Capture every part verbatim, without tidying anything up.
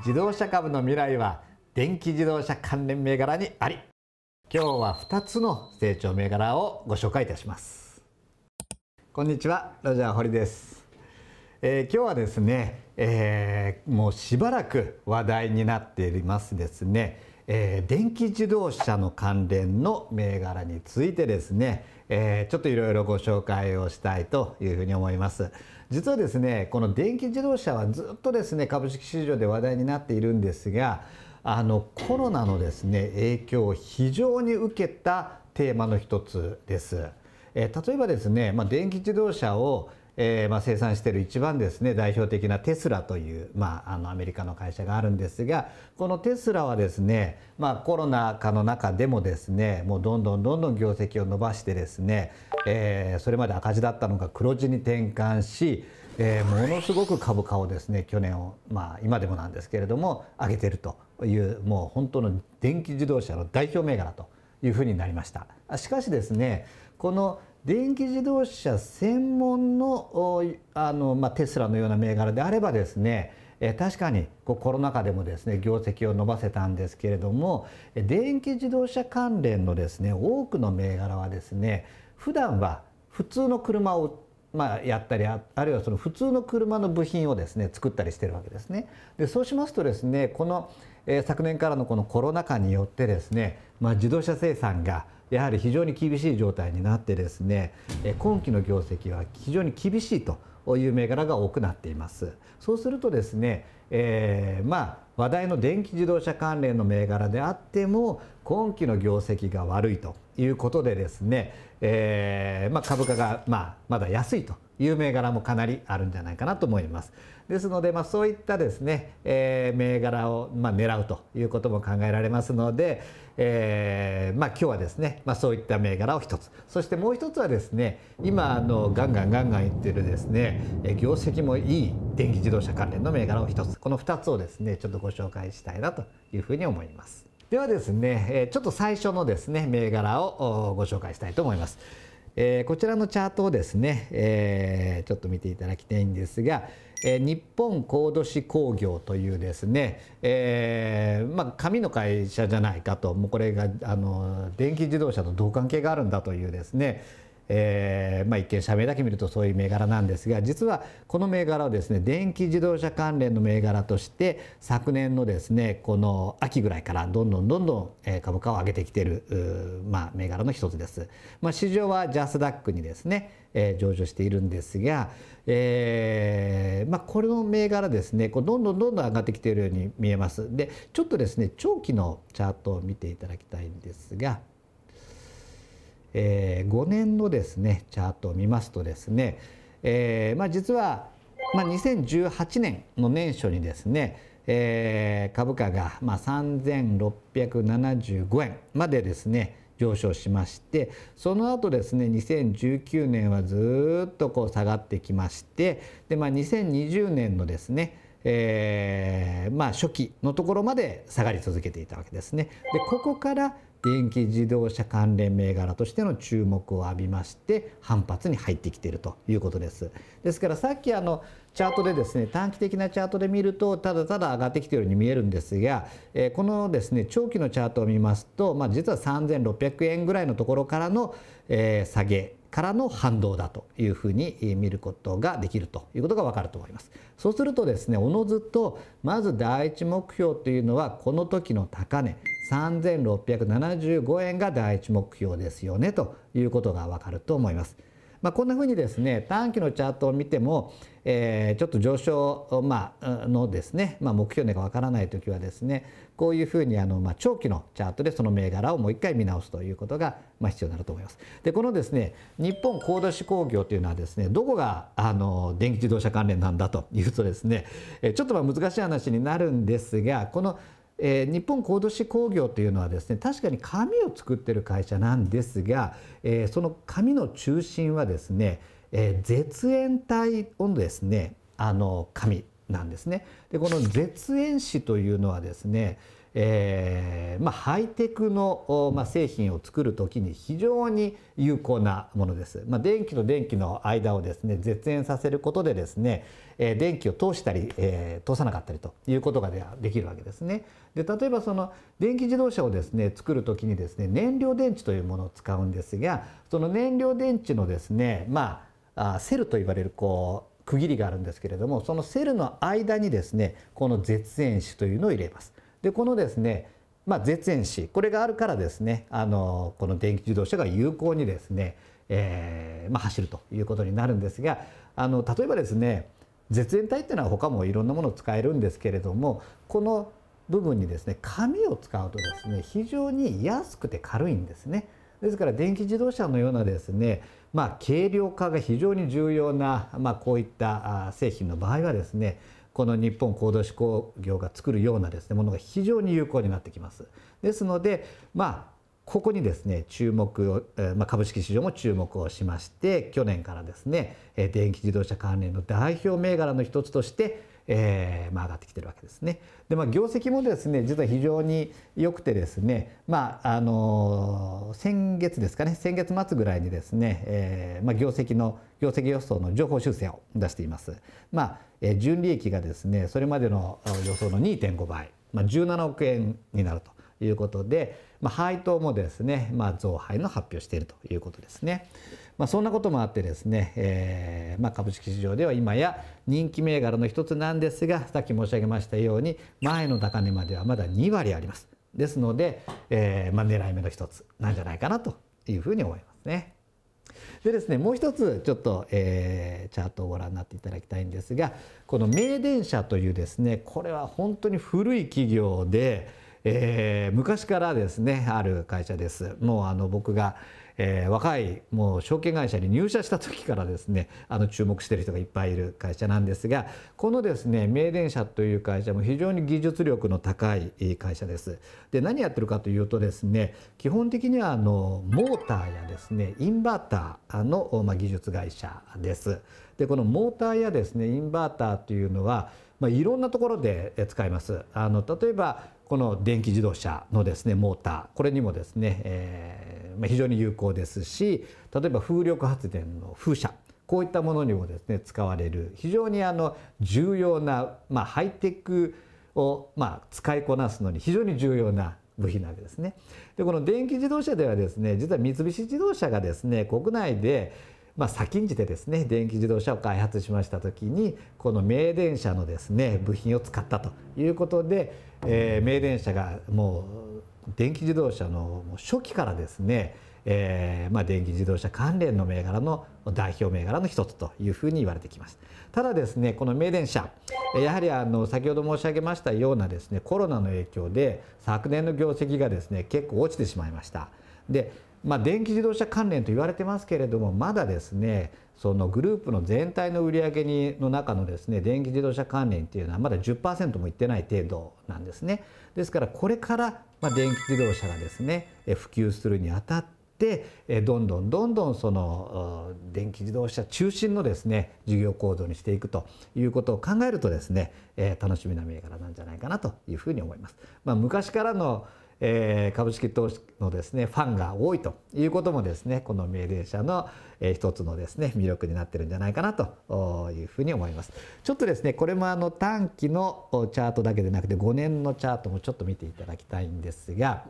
自動車株の未来は電気自動車関連銘柄にあり。今日はふたつの成長銘柄をご紹介いたします。こんにちは、ロジャー堀です。えー、今日はですね、えー、もうしばらく話題になっていますですね、えー、電気自動車の関連の銘柄についてですね、えー、ちょっといろいろご紹介をしたいというふうに思います。実はですね、この電気自動車はずっとですね株式市場で話題になっているんですが、あのコロナのですね影響を非常に受けたテーマの一つです。えー、例えばですね、まあ、電気自動車を、えーまあ、生産している一番ですね代表的なテスラという、まあ、あのアメリカの会社があるんですが、このテスラはですね、まあ、コロナ禍の中でもですねもうどんどんどんどん業績を伸ばしてですね、えー、それまで赤字だったのが黒字に転換し、えー、ものすごく株価をですね去年を、まあ、今でもなんですけれども上げているというもう本当の電気自動車の代表銘柄というふうになりました。しかしですね、この電気自動車専門の、あの、まあ、テスラのような銘柄であればですね、え確かにこうコロナ禍でもですね業績を伸ばせたんですけれども、電気自動車関連のですね多くの銘柄はですね普段は普通の車をまあやったり あ, あるいはその普通の車の部品をですね作ったりしてるわけですね。でそうしますとですね、この、えー、昨年からのこのコロナ禍によってですね、まあ、自動車生産がやはり非常に厳しい状態になってですね、えー、今期の業績は非常に厳しいという銘柄が多くなっています。そうするとですね、えー、まあ話題の電気自動車関連の銘柄であっても今期の業績が悪いということでですね、えーまあ、株価が、まあ、まだ安いという銘柄もかなりあるんじゃないかなと思います。ですので、まあ、そういったですね、えー、銘柄を、まあ、狙うということも考えられますので、えーまあ、今日はですね、まあ、そういった銘柄を一つ、そしてもう一つはですね今あのガンガンガンガン言ってるですね業績もいい電気自動車関連の銘柄を一つ、このふたつをですねちょっとご紹介したいなというふうに思います。ではですね、ちょっと最初のですね銘柄をご紹介したいと思います。えー、こちらのチャートをですね、えー、ちょっと見ていただきたいんですが、えー、日本高度紙工業というですね、えーまあ、紙の会社じゃないかと、もうこれがあの電気自動車とどう関係があるんだというですね、えーまあ、一見社名だけ見るとそういう銘柄なんですが、実はこの銘柄をですね電気自動車関連の銘柄として昨年のですねこの秋ぐらいからどんどんどんどん株価を上げてきている、まあ、銘柄の一つです。まあ、市場はジャスダックにですね上場しているんですが、えーまあ、これの銘柄ですねこうどんどんどんどん上がってきているように見えます。でちょっとですね長期のチャートを見ていただきたいんですが、えー、ごねんのですねチャートを見ますとですね、えーまあ、実は、まあ、にせんじゅうはちねんの年初にですね、えー、株価が、まあ、さんぜんろっぴゃくななじゅうごえんまでですね上昇しまして、その後ですねにせんじゅうきゅうねんはずっとこう下がってきまして、で、まあ、にせんにじゅうねんのですねえーまあ、初期のところまで下がり続けていたわけですね。でここから電気自動車関連銘柄としての注目を浴びまして反発に入ってきているということです。ですからさっきあのチャートでですね短期的なチャートで見るとただただ上がってきているように見えるんですが、えー、このですね長期のチャートを見ますと、まあ、実はさんぜんろっぴゃくえんぐらいのところからの、えー、下げからの反動だというふうに見ることができるということがわかると思います。そうするとですね、おのずとまず第一目標というのはこの時の高値さんぜんろっぴゃくななじゅうごえんが第一目標ですよねということがわかると思います。まあ、こんなふうにですね短期のチャートを見ても、えー、ちょっと上昇、まあのですね、まあ、目標値がわからない時はですねこういうふうにあの、まあ、長期のチャートでその銘柄をもう一回見直すということが、まあ、必要になると思います。でこのですね日本高度紙工業というのはですねどこがあの電気自動車関連なんだというとですねちょっとまあ難しい話になるんですが、このえー、日本高度紙工業というのはですね確かに紙を作ってる会社なんですが、えー、その紙の中心はですね、えー、絶縁体のですねあの紙なんですね。でこの絶縁紙というのはですね、えーまあ、ハイテクの、まあ、製品を作る時に非常に有効なものです。まあ、電気と電気の間をですね絶縁させることでですね、えー、電気を通したり、えー、通さなかったりということができるわけですね。で例えばその電気自動車をですね作る時にですね燃料電池というものを使うんですが、その燃料電池のですね、まあ、セルといわれるこう区切りがあるんですけれども、そのセルの間にですねこの絶縁子というのを入れます。でこのですね、まあ、絶縁子これがあるからですねあのこの電気自動車が有効にですね、えーまあ、走るということになるんですが、あの例えばですね絶縁体っていうのは他もいろんなものを使えるんですけれども、この部分にですね紙を使うとですね非常に安くて軽いんですね。ですから電気自動車のようなですね、まあ、軽量化が非常に重要な、まあ、こういった製品の場合はですねこの日本鉱土工業が作るようなですねものが非常に有効になってきます。ですので、まあ、ここにですね注目を、まあ、株式市場も注目をしまして去年からですね電気自動車関連の代表銘柄の一つとして、えーまあ、上がってきてるわけですね。で、まあ、業績もですね実は非常に良くてですね、まああのー、先月ですかね先月末ぐらいにですね、えーまあ、業績の業績予想の上方修正を出しています。まあえー、純利益がですねそれまでの予想の にてんご 倍、まあ、じゅうななおくえんになるということで、まあ、配当もですね、まあ、増配の発表しているということですね。まあ、そんなこともあってですね、えーまあ、株式市場では今や人気銘柄の一つなんですが、さっき申し上げましたように前の高値まではまだにわりあります。ですので、えーまあ、狙い目の一つなんじゃないかなというふうに思いますね。でですねもう一つちょっと、えー、チャートをご覧になっていただきたいんですが、この名電社というですねこれは本当に古い企業で、えー、昔からですねある会社です。もうあの僕が、えー、若いもう証券会社に入社した時からですねあの注目している人がいっぱいいる会社なんですが、このですね名電社という会社も非常に技術力の高い会社です。で何やってるかというとですね基本的にはあのモーターやですねインバーターの、まあ、技術会社です。でこのモーターやですねインバーターというのは、まあ、いろんなところで使います。あの例えばこの電気自動車のですねモーターこれにもですね、えーまあ、非常に有効ですし、例えば風力発電の風車こういったものにもですね使われる非常にあの重要な、まあ、ハイテクを、まあ、使いこなすのに非常に重要な部品なわけですね。でこの電気自動車ではですね実は三菱自動車がですね国内でまあ先んじてですね電気自動車を開発しました時にこの名電車のですね部品を使ったということで、えー、名電車がもう電気自動車の初期からですね、えーまあ、電気自動車関連の銘柄の代表銘柄の一つというふうに言われてきます。ただですねこの名電車やはりあの先ほど申し上げましたようなですねコロナの影響で昨年の業績がですね結構落ちてしまいました。でまあ、電気自動車関連と言われてますけれどもまだですねそのグループの全体の売り上げにの中のですね電気自動車関連っていうのはまだ じゅっパーセント もいってない程度なんですね。ですからこれからまあ電気自動車がですね普及するにあたってどんどんどんどんその電気自動車中心のですね事業構造にしていくということを考えるとですね楽しみな銘柄なんじゃないかなというふうに思います。まあ、昔からのえー、株式投資のですねファンが多いということもですねこの名電社の、えー、一つのですね魅力になってるんじゃないかなというふうに思います。ちょっとですねこれもあの短期のチャートだけでなくてごねんのチャートもちょっと見ていただきたいんですが、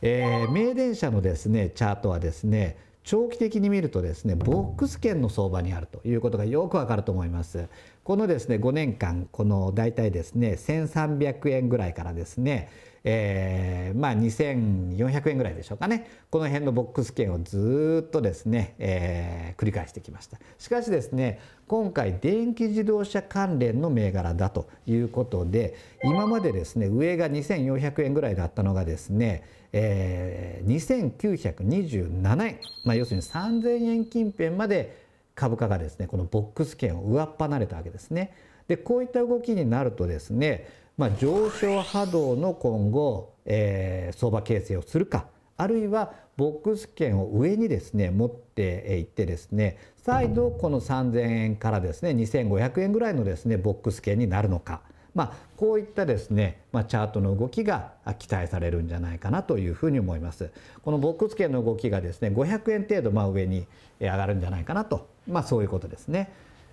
えー、名電社のですねチャートはですね長期的に見るとですねボックス圏の相場にあるということがよくわかると思います。このですねごねんかんこの大体ですねせんさんびゃくえんぐらいからですねえー、まあにせんよんひゃくえんぐらいでしょうかねこの辺のボックス圏をずっとですね、えー、繰り返してきました。しかしですね今回電気自動車関連の銘柄だということで今までですね上がにせんよんひゃくえんぐらいだったのがですね、えー、にせんきゅうひゃくにじゅうななえん、まあ、要するにさんぜんえん近辺まで株価がですねこのボックス圏を上っ離れたわけですね。でこういった動きになるとですねまあ、上昇波動の今後、えー、相場形成をするかあるいはボックス圏を上にですね持っていってですね再度このさんぜんえんからですねにせんごひゃくえんぐらいのですねボックス圏になるのかまあ、こういったですね、まあ、チャートの動きが期待されるんじゃないかなというふうに思います。このボックス圏の動きがですねごひゃくえん程度まあ上に上がるんじゃないかなと、まあ、そういうことですね。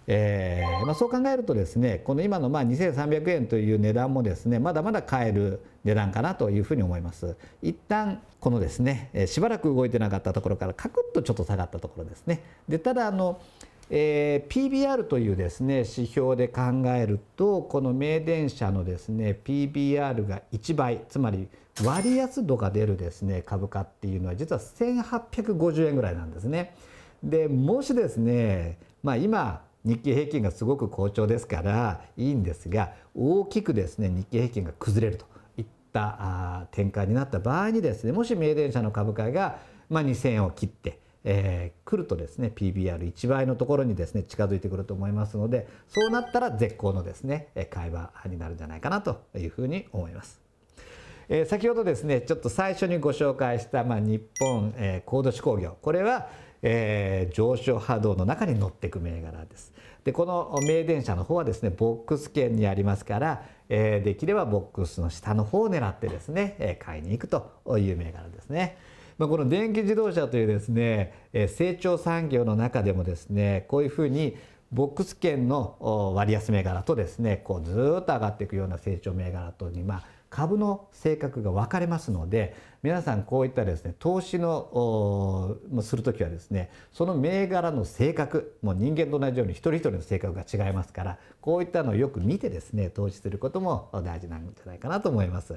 えーまあ、そう考えるとですねこの今のまあにせんさんびゃくえんという値段もですねまだまだ買える値段かなというふうに思います。一旦このですねしばらく動いてなかったところからカクッとちょっと下がったところですね。でただあの、えー、ピービーアール というですね指標で考えるとこの名電社のですね ピービーアール がいちばいつまり割安度が出るですね株価っていうのは実はせんはっぴゃくごじゅうえんぐらいなんですね。でもしですねまあ今日経平均がすごく好調ですからいいんですが大きくですね日経平均が崩れるといった展開になった場合にですねもし名電社の株価がまあにせんえんを切ってえー来るとですね ピービーアールいちばいのところにですね近づいてくると思いますのでそうなったら絶好のですね買い場になるんじゃないかなというふうに思います。えー、先ほどですねちょっと最初にご紹介したまあ日本えー高度志向業これはえー、上昇波動の中に乗っていく銘柄です。でこの名電社の方はですねボックス圏にありますから、えー、できればボックスの下の方を狙ってですね買いに行くという銘柄ですね。まあ、この電気自動車というですね成長産業の中でもですねこういうふうにボックス圏の割安銘柄とですねこうずっと上がっていくような成長銘柄とにまあ株の性格が分かれますので皆さんこういったですね投資のする時はですねその銘柄の性格もう人間と同じように一人一人の性格が違いますからこういったのをよく見てですね投資することも大事なんじゃないかなと思います。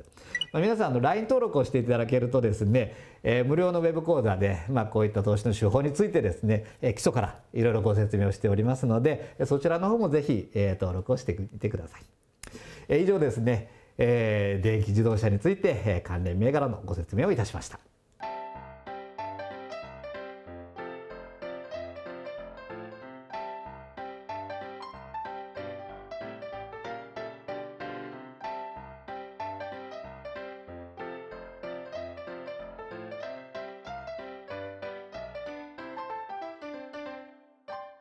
まあ、皆さんの ライン 登録をしていただけるとですね、えー、無料のウェブ講座で、まあ、こういった投資の手法についてですね、えー、基礎からいろいろご説明をしておりますのでそちらの方もぜひ、えー、登録をしてみてください。えー、以上ですねえー、電気自動車について、えー、関連銘柄のご説明をいたしました。